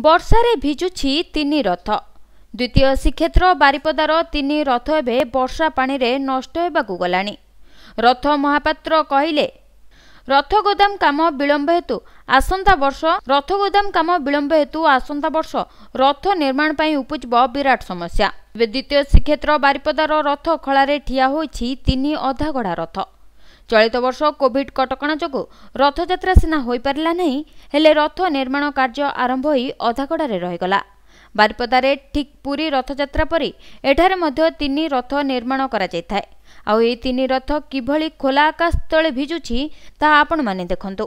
ବର୍ଷାରେ ଭିଜୁଛି ତିନି ରଥ। ଦ୍ୱିତୀୟ ଶ୍ରୀକ୍ଷେତ୍ର ବାରିପଦାର ତିନି ରଥ ଏବେ ବର୍ଷା ପାଣିରେ ନଷ୍ଟ ହେବାକୁ ଗଲାଣି। ରଥ ମହାପାତ୍ର କହିଲେ, ରଥ ଗୋଦାମ କାମ ବିଳମ୍ବ ହେତୁ ଆସନ୍ତା ବର୍ଷ ରଥ ନିର୍ମାଣ ପାଇଁ ଉପୁଜିବ ବିରାଟ ସମସ୍ୟା। ଏବେ ଦ୍ୱିତୀୟ ଶ୍ରୀକ୍ଷେତ୍ର ବାରିପଦାର ରଥ ଖଳାରେ ଠିଆ ହୋଇଛି ତିନି ଅଧାଗଢ଼ା ରଥ। चलित वर्ष कोविड कटकणा जोगु रथयात्रा सिना होई परला नहीं, हेले रथ निर्माण कार्य आरंभ होई अधागढ़ारे रहिगला। बारिपदारे ठीक पूरी रथयात्रा परि एठारे मध्य तीनी रथ निर्माण करा जायथाय। आ ए तीनी रथ किभली खोला आकाश तले भिजुछि ता आपण माने देखंतु।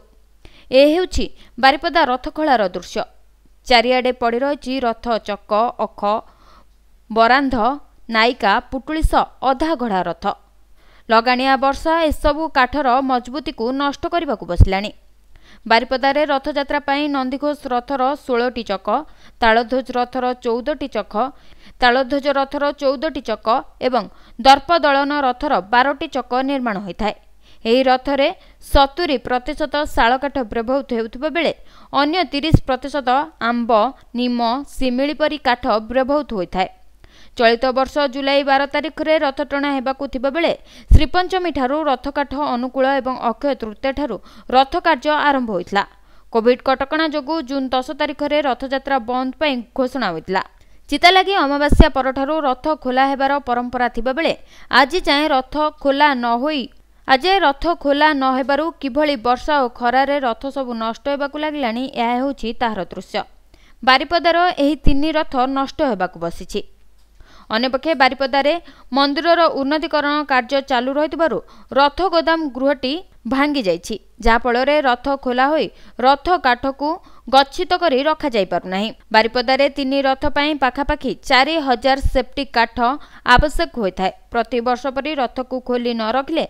ए हेउछि बारिपदा रथखोलार दृश्य। चारिआडे पड़ी रहिछि रथ चक्क, अख, बरांध, नायिका, पुटुलिस, अधागढ़ा रथ। लगाणिया वर्षा एसबू काठर मजबूती को नष्ट करबाकू बसलानी। बारिपदारे रथयात्रा पई नंदीघोष रथर 16 चक, तालध्वज रथर 14 चक, तालध्वज रथर 14 चक एवं दर्पदलन रथर 12 चक निर्माण होइथाय। एही रथरे 70% साळकाठ व्यवहृत हेउथबा बेले अन्य 30% आंब, निम, सिमिली परी काठ व्यवहृत होइथाय। चलित वर्ष जुलाई 12 तारीख रे रथ टणा हेबाकू थिबा बेले श्रीपंचमी ठारू रथ काठ अनुकूल एवं अक्षय तृतीया ठारू रथ कार्य आरंभ होइतला। कोविड कटकणा जोगु जून 10 तारीख रे रथयात्रा बंद पई घोषणा होइतला। चिता लागि अमावास्या पर ठारू रथ खोला हेबार परंपरा थिबा बेले आज जाय रथ खोला न हेबारु किभली वर्षा ओ खरा रे रथ सब नष्ट हेबाकू लागिलानी, एहा होछि ताहार दृश्य। बारिपदार एही तीनी रथ नष्ट हेबाकू बसिछि। अन्यपक्षे बारिपदारे मंदिरर उन्नतीकरण कार्य चालू रहितबारु रथ गोदाम गृहटी भांगी जाइछि, जा फलरे रथ खोला होई रथ काठकु गच्छित करी रखा जाई पारु नाही। बारिपदारे तीनी रथ पई पाखापाखी 4000 सेफ्टी काठ आवश्यक होइथाय। प्रति वर्ष परि रथकु खोली न रखिले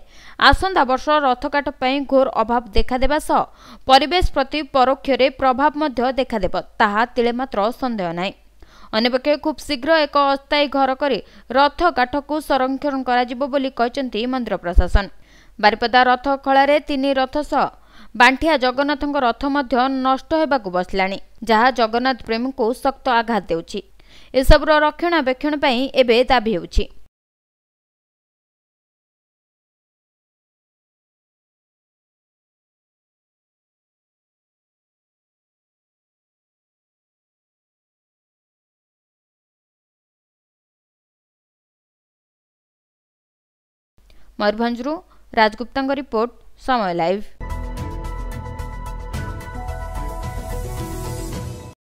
आसंता वर्ष रथ काठ पई घोर अभाव देखा देबा सह परिवेश प्रति परोक्षरे प्रभाव मध्ये देखा देब, ताहा तिले मात्र संदेह नाही। अन्यपक्षे खूब शीघ्र एक अस्थायी घर करी रथ काठकु संरक्षण कराजिबो बोली कहचंती मंदिर प्रशासन। बारिपदा रथ खळारे तीनी रथ सह बांठिया जगन्नाथक रथ मध्य नष्ट हेबाकू बसलानी, जहा जगन्नाथ प्रेमींकु सक्त आघात देउछि। एसबुर रक्षणाबेक्षण पई एबे दाबी हेउछि। मयूरभंज राजगुप्ता रिपोर्ट, समय लाइव।